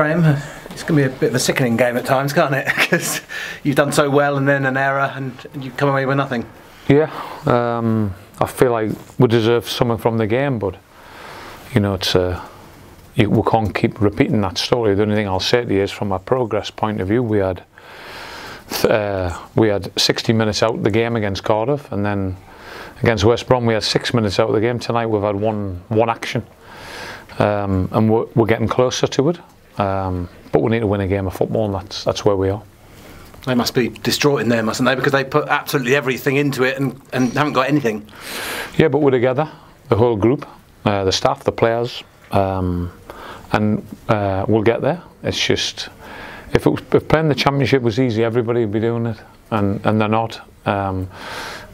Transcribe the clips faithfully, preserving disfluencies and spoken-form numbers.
Graham, it's going to be a bit of a sickening game at times, can't it? Because you've done so well and then an error and you come away with nothing. Yeah, um, I feel like we deserve something from the game, but you know, it's uh, you, we can't keep repeating that story. The only thing I'll say to you is, from a progress point of view, we had uh, we had sixty minutes out the game against Cardiff, and then against West Brom we had six minutes out of the game. Tonight we've had one one action. Um, and we're, we're getting closer to it, um, but we need to win a game of football, and that's, that's where we are. They must be distraught in there, mustn't they? Because they put absolutely everything into it and, and haven't got anything. Yeah, but we're together, the whole group, uh, the staff, the players, um, and uh, we'll get there. It's just, if, it was, if playing the Championship was easy, everybody would be doing it, and, and they're not. Um,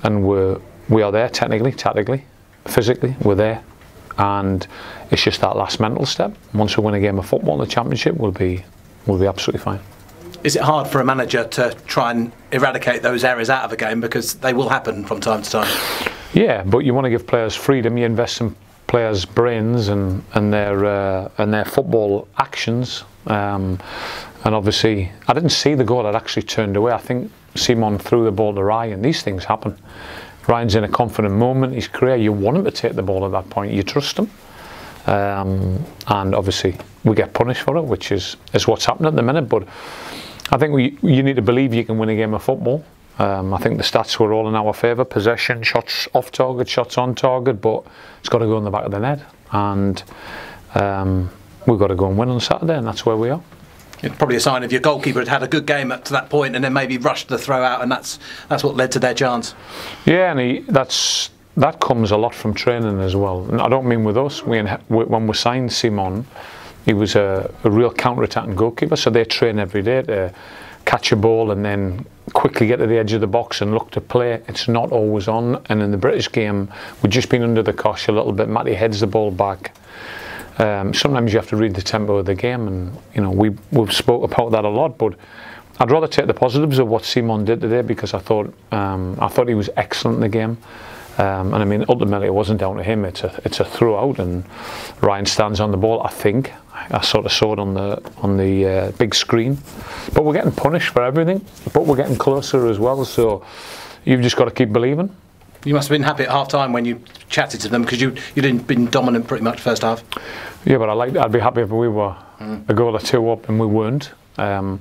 and we're, we are there technically, tactically, physically, we're there. And it's just that last mental step. Once we win a game of football, the Championship, we'll be, we'll be absolutely fine. Is it hard for a manager to try and eradicate those errors out of a game, because they will happen from time to time? Yeah, but you want to give players freedom. You invest in players' brains and and their uh, and their football actions. Um, and obviously, I didn't see the goal. I'd actually turned away. I think Simon threw the ball to Ryan. These things happen. Ryan's in a confident moment in his career. You want him to take the ball at that point. You trust him, um, and obviously we get punished for it, which is is what's happening at the minute. But I think we you need to believe you can win a game of football. Um, I think the stats were all in our favour: possession, shots off target, shots on target. But it's got to go in the back of the net, and um, we've got to go and win on Saturday, and that's where we are. It's probably a sign if your goalkeeper had had a good game up to that point and then maybe rushed the throw out, and that's that's what led to their chance. Yeah, and he, that's that comes a lot from training as well. And I don't mean with us. We, when we signed Simon, he was a, a real counter-attacking goalkeeper, so they train every day to catch a ball and then quickly get to the edge of the box and look to play. It's not always on. And in the British game, we've just been under the cosh a little bit. Matty heads the ball back. Um, sometimes you have to read the tempo of the game, and you know we, we've spoke about that a lot, but I'd rather take the positives of what Simon did today, because I thought um, I thought he was excellent in the game, um, and I mean ultimately it wasn't down to him. It's a it's a throw out, and Ryan stands on the ball. I think I, I sort of saw it on the on the uh, big screen, but we're getting punished for everything, but we're getting closer as well. So you've just got to keep believing. You must have been happy at half time when you chatted to them, because you you'd been dominant pretty much first half. Yeah, but I like I'd be happy if we were mm. a goal or two up and we weren't. Um,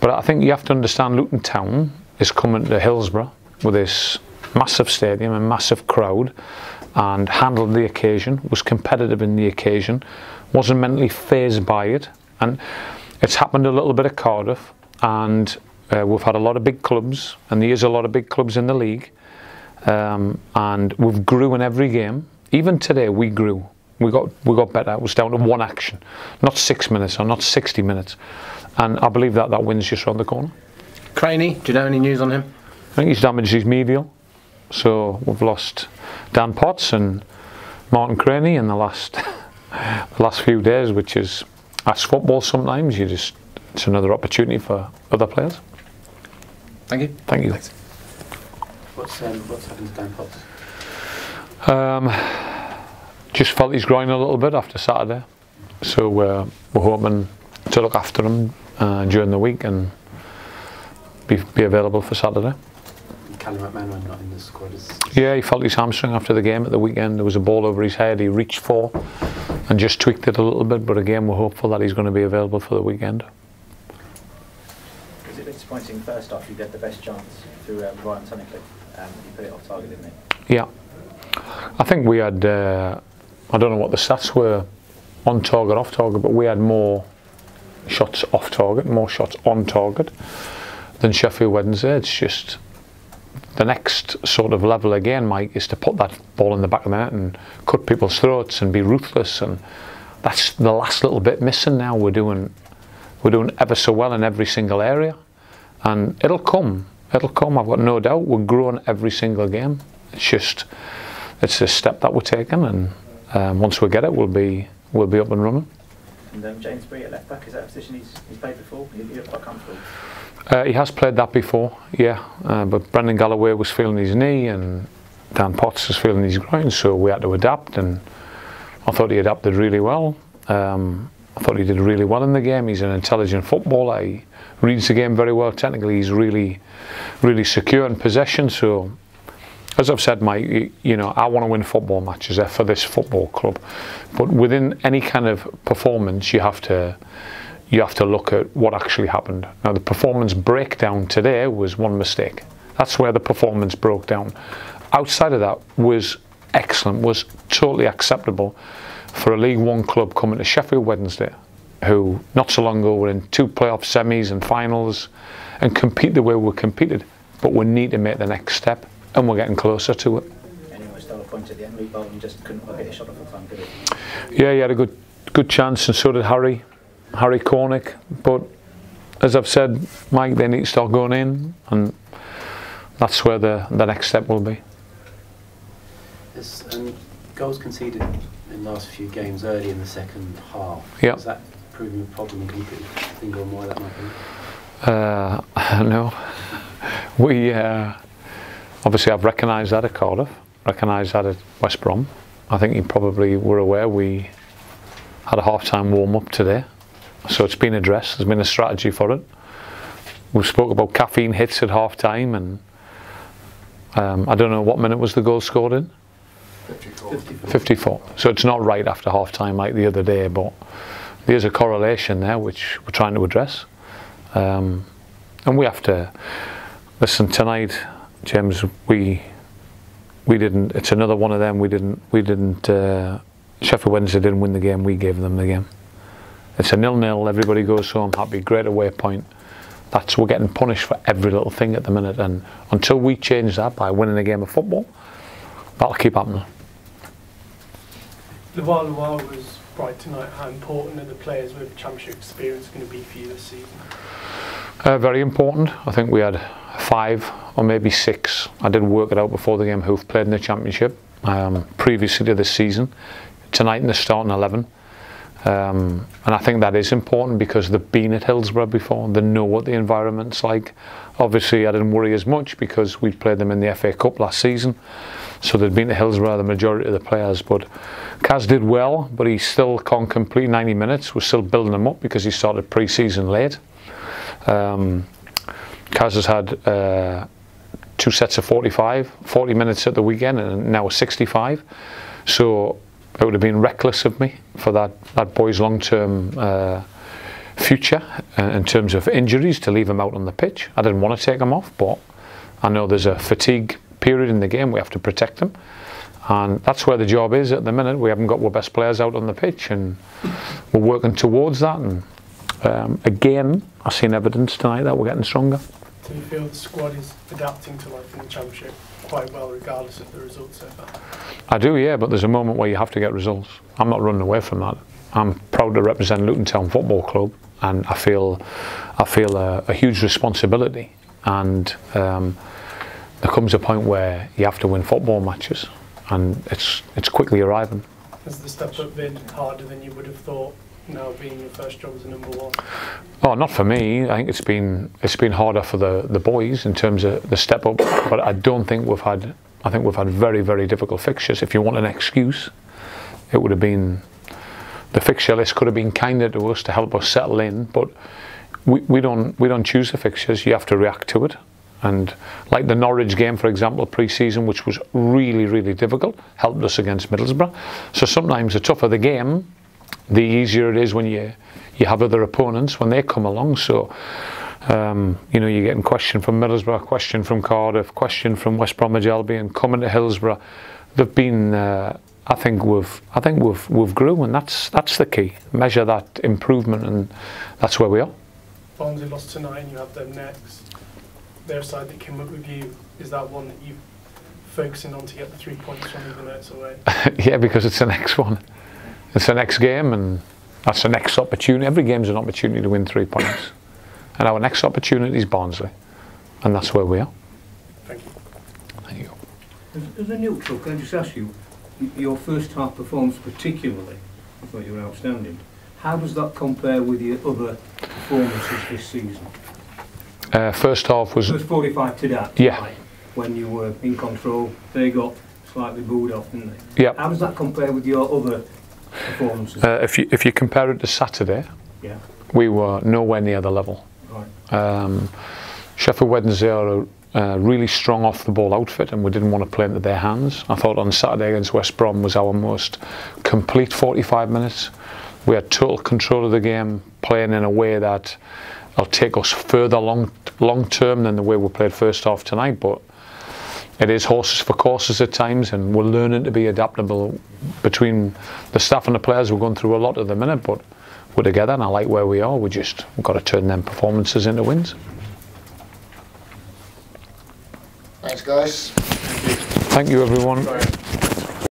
but I think you have to understand Luton Town is coming to Hillsborough with this massive stadium and massive crowd, and handled the occasion, was competitive in the occasion, wasn't mentally phased by it, and it's happened a little bit at Cardiff, and uh, we've had a lot of big clubs, and there is a lot of big clubs in the league. Um, and we've grew in every game. Even today we grew, we got we got better. It was down to one action, not six minutes or not sixty minutes, and I believe that that win's just round the corner. Craney, do you know any news on him? I think he's damaged his medial, so we've lost Dan Potts and Martin Craney in the last the last few days, which is, that's football sometimes. You just, it's another opportunity for other players. Thank you. Thank you. Thanks. What's, um, what's happened to Dan Potts? Um, just felt he's growing a little bit after Saturday, so we're, we're hoping to look after him uh, during the week and be, be available for Saturday. And Callum McManaman not in the squad? Is yeah, he felt his hamstring after the game at the weekend. There was a ball over his head he reached for and just tweaked it a little bit, but again we're hopeful that he's going to be available for the weekend. Was it disappointing first half you get the best chance through um, Ryan Tunnicliffe? Um, you put it off target, didn't you? Yeah, I think we had, uh, I don't know what the stats were on target, off target, but we had more shots off target, more shots on target than Sheffield Wednesday. It's just the next sort of level again, Mike, is to put that ball in the back of the net and cut people's throats and be ruthless, and that's the last little bit missing now. We're doing, we're doing ever so well in every single area, and it'll come. It'll come, I've got no doubt. We're growing every single game. It's just, it's a step that we're taking, and um, once we get it, we'll be we'll be up and running. And um, James Bree at left back, is that a position he's, he's played before? He, he looked quite comfortable. Uh, he has played that before, yeah. Uh, but Brendan Galloway was feeling his knee, and Dan Potts was feeling his groin, so we had to adapt, and I thought he adapted really well. Um, I thought he did really well in the game. He's an intelligent footballer. He reads the game very well technically. He's really, really secure in possession. So, as I've said, Mike, you know, I want to win football matches for this football club. But within any kind of performance, you have to, you have to look at what actually happened. Now, the performance breakdown today was one mistake. That's where the performance broke down. Outside of that was excellent, was totally acceptable for a League One club coming to Sheffield Wednesday, who not so long ago were in two playoff semis and finals and compete the way we competed. But we need to make the next step, and we're getting closer to it. And you were still a point at the end, Bowen, and just couldn't get a shot off the plan, could he? Yeah, he had a good, good chance, and so did Harry, Harry Cornick. But as I've said, Mike, they need to start going in, and that's where the, the next step will be. Yes, um, goals conceded in the last few games early in the second half. Yep. Is that proving a problem? Can you put your finger on why that might be? Uh, no. We... Uh, Obviously, I've recognised that at Cardiff, recognised that at West Brom. I think you probably were aware we had a half-time warm-up today. So it's been addressed, there's been a strategy for it. We've spoke about caffeine hits at half-time, and um, I don't know what minute was the goal scored in? fifty-four. fifty-four. So it's not right after half-time like the other day, but there's a correlation there which we're trying to address. Um, and we have to, listen, tonight, James, we we didn't. It's another one of them. We didn't. We didn't. Uh, Sheffield Wednesday didn't win the game. We gave them the game. It's a nil-nil. Everybody goes home happy. Great away point. That's we're getting punished for every little thing at the minute. And until we change that by winning a game of football, that'll keep happening. The while, the while was right tonight. How important are the players with championship experience going to be for you this season? Uh, very important. I think we had five or maybe six. I didn't work it out before the game who've played in the championship um, previously to this season. Tonight in the starting eleven. Um, and I think that is important because they've been at Hillsborough before. They know what the environment's like. Obviously I didn't worry as much because we played them in the F A Cup last season. So they'd been to Hillsborough, the majority of the players. But Kaz did well, but he still can't complete ninety minutes. We're still building him up because he started pre-season late. Um, Kaz has had uh, two sets of forty-five, forty minutes at the weekend, and now sixty-five. So it would have been reckless of me for that, that boy's long-term uh, future uh, in terms of injuries to leave him out on the pitch. I didn't want to take him off, but I know there's a fatigue period in the game. We have to protect him. And that's where the job is at the minute. We haven't got our best players out on the pitch, and we're working towards that. And um, again, I've seen evidence tonight that we're getting stronger. Do you feel the squad is adapting to life in the Championship quite well regardless of the results so far? I do, yeah, but there's a moment where you have to get results. I'm not running away from that. I'm proud to represent Luton Town Football Club, and I feel I feel a, a huge responsibility, and um, there comes a point where you have to win football matches, and it's it's quickly arriving. Has the step up been harder than you would have thought? Now being your first job as a number one? Oh, not for me. I think it's been it's been harder for the the boys in terms of the step up. But I don't think we've had. I think we've had very very difficult fixtures. If you want an excuse, it would have been the fixture list could have been kinder to us to help us settle in. But we we don't we don't choose the fixtures. You have to react to it. And like the Norwich game, for example, pre-season, which was really really difficult, helped us against Middlesbrough. So sometimes the tougher the game, the easier it is when you you have other opponents when they come along. So um, you know, you're getting question from Middlesbrough, question from Cardiff, question from West Bromwich Albion, coming to Hillsborough. They've been. Uh, I think we've. I think we've we've grown, and that's that's the key. Measure that improvement, and that's where we are. Barnsley lost tonight, and you have them next. Their side that came up with you is that one that you focusing on to get the three points from, even though it's away. Yeah, because it's the next one. It's the next game, and that's the next opportunity. Every game's an opportunity to win three points. And our next opportunity is Barnsley. And that's where we are. Thank you. Thank you. As, as a neutral, can I just ask you, your first half performance particularly, I thought you were outstanding. How does that compare with your other performances this season? Uh, first half was... It was forty-five to that. Yeah. Right, when you were in control, they got slightly booed off, didn't they? Yeah. How does that compare with your other Uh, if you if you compare it to Saturday, yeah, we were nowhere near the level. Right. Um, Sheffield Wednesday are a uh, really strong off the ball outfit, and we didn't want to play into their hands. I thought on Saturday against West Brom was our most complete forty-five minutes. We had total control of the game, playing in a way that will take us further long long term than the way we played first half tonight. But it is horses for courses at times, and we're learning to be adaptable between the staff and the players. We're going through a lot at the minute, but we're together, and I like where we are. We just we've got to turn them performances into wins. Thanks, guys. Thank you, Thank you everyone. Sorry.